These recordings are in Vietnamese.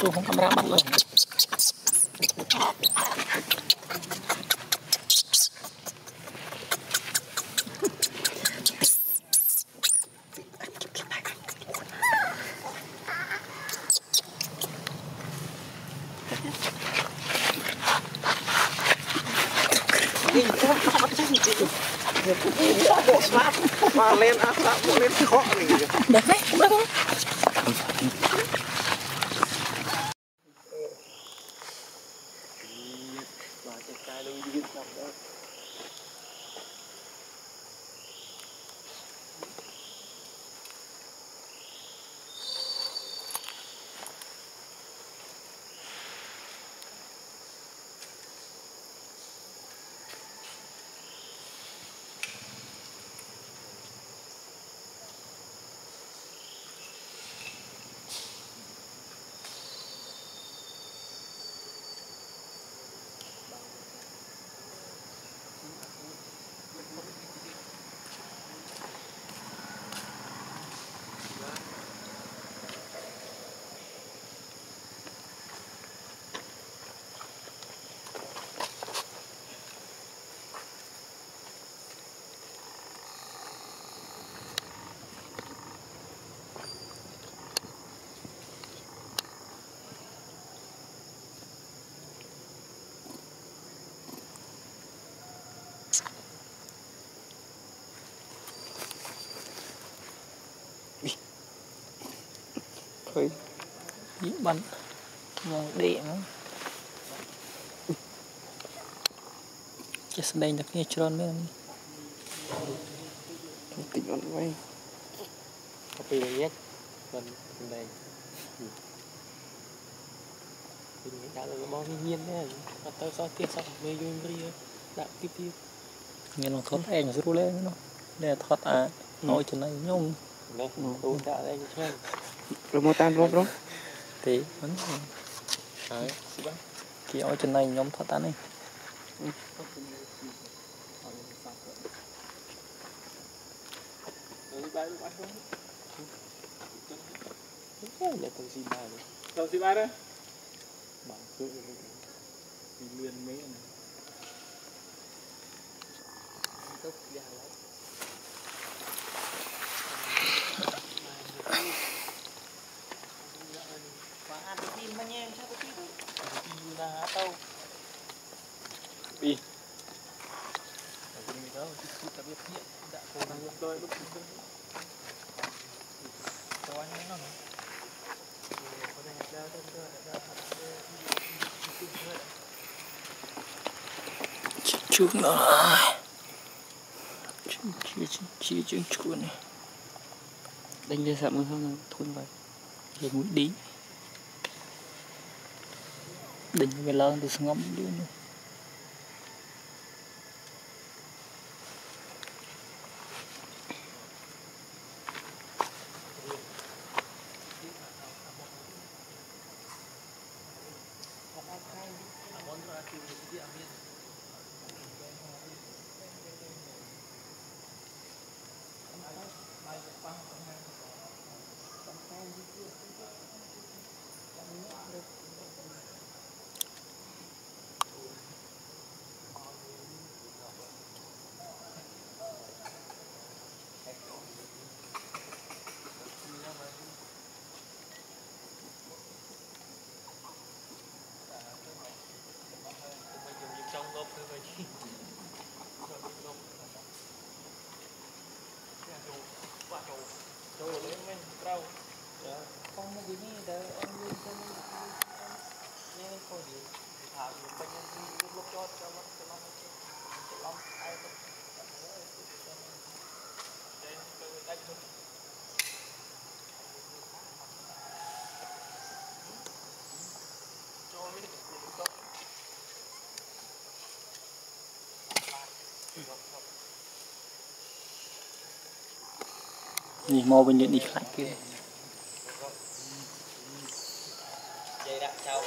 tôi không camera bật lên. Mà lên áp sát cũng lên khó này. Được đấy, cũng được không? Bánh một điểm cái đây được nghe tròn nữa tỉnh ăn quay copy là nhét còn đây mình đã được bao nhiên đấy mà tao sao tiếc sao mê vui đã tiếp tiếp nghe nó thoát anh rồi lên nó để thoát à nói chuyện này nhung đấy tôi đã đây chơi rồi mua tan luôn đó thì vẫn kia ở trên này nhóm thoát tán đi đi chút nữa chỉ chút này đánh ra sạm không thôn vậy thì mũi đi đỉnh về lớn thì ngắm đi nữa. Đi mau bên nhận đi khách kia. Hãy subscribe cho kênh Ghiền Mì Gõ để không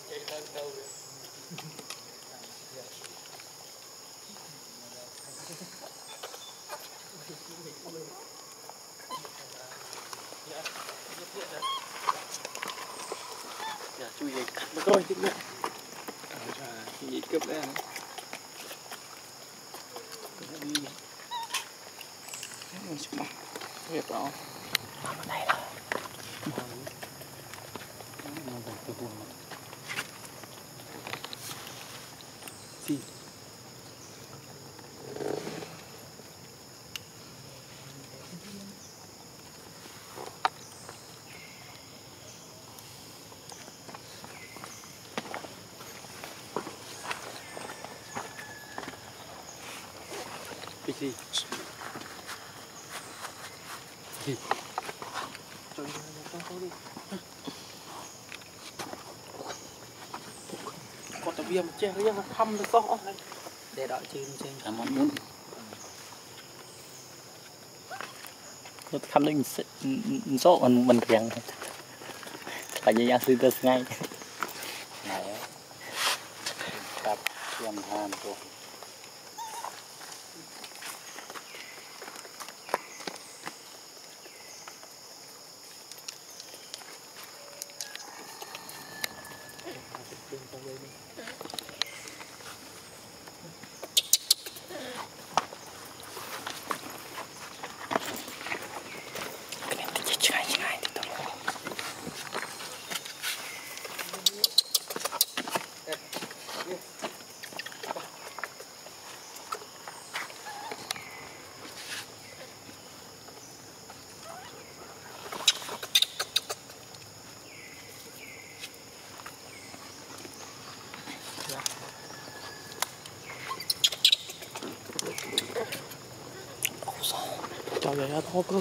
bỏ lỡ những video hấp dẫn. Dạ, chú gì nó coi chứ nè. Cái gì cướp đấy hả? Đi mình sẽ bỏ việc đó. Bỏ vào đây rồi. Nó bỏ từ buồn mà. Gì? Gì? Gì? Trời ơi, con có đi. Còn tao viêm che riêng là thăm được rõ. Để đợi trên thảm món muốn. Có thăm lên rõ mình riêng. Phải như nhà sư tư ngay. Này á. Tập viêm hàn rồi. Trời ơi, thôi bớt.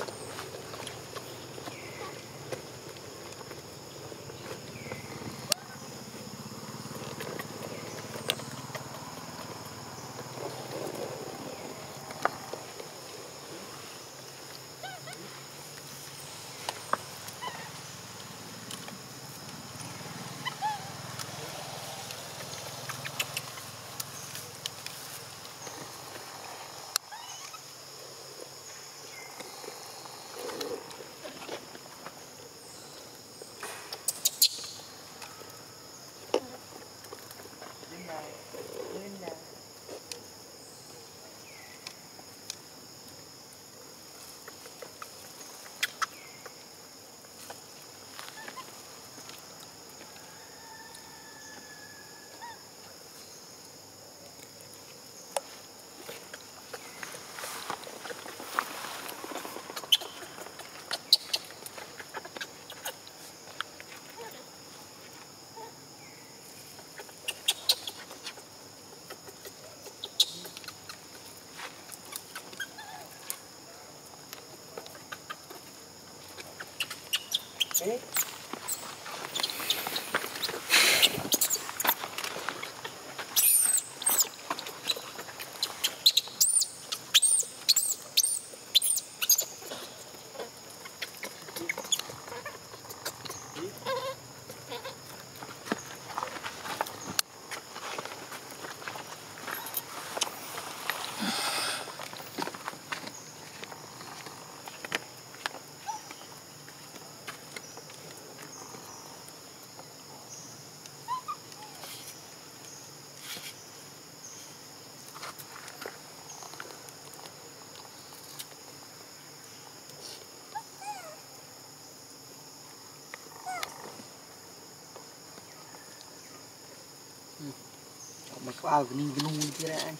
Hãy vào cái ninh luôn kia đấy anh.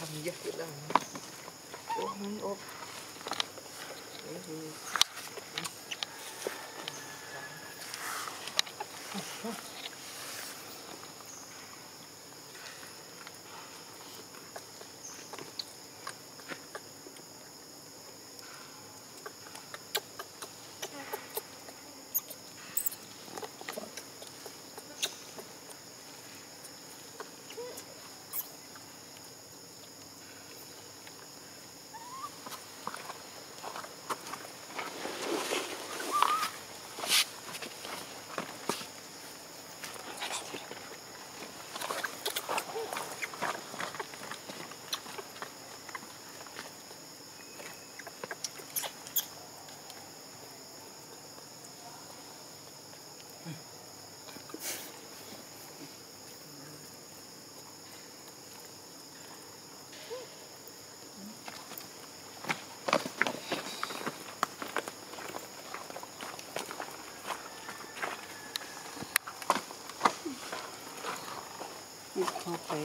Không dắt cái đó. Ốp. cái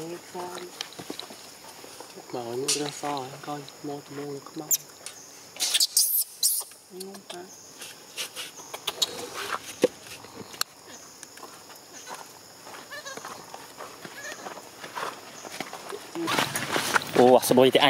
mở những cái đo so coi mô từ mô có mong ngon quá. Ủa, sao bôi thế anh?